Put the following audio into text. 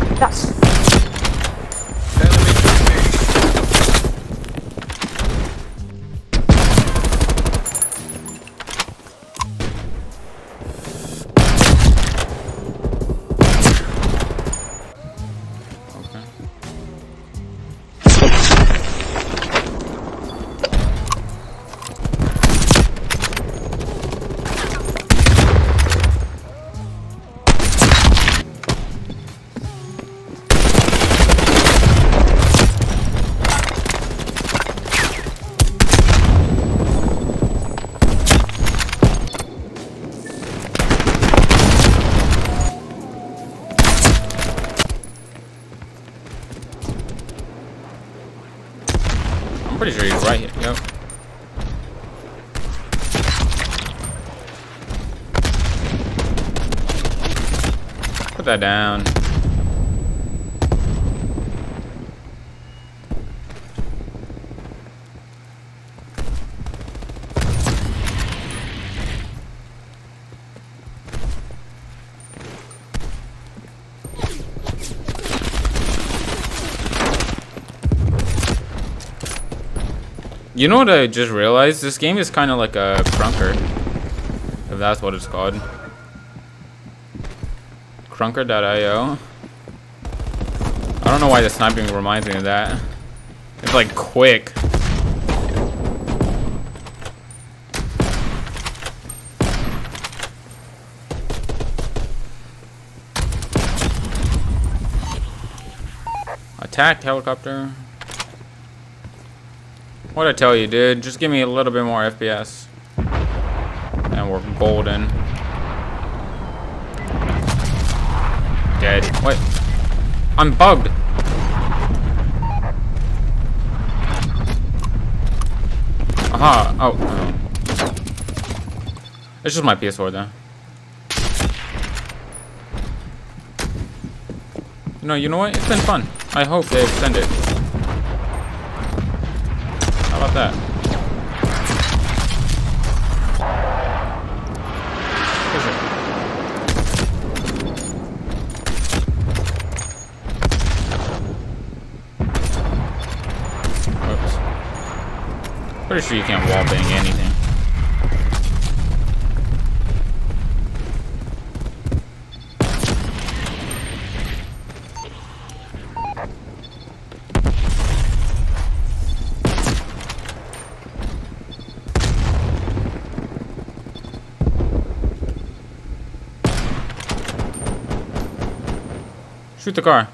god, that's... I'm pretty sure he's right here. Yep. Put that down. You know what I just realized? This game is kind of like a Krunker, if that's what it's called. Krunker.io. I don't know why the sniping reminds me of that. It's like quick. Attacked helicopter. What'd I tell you, dude? Just give me a little bit more FPS. And we're golden. Dead. Wait. I'm bugged. Aha. Oh, no. It's just my PS4, though. No, you know what? It's been fun. I hope they extend it. How about that? Oops. Pretty sure you can't wall bang anything. Shoot the car.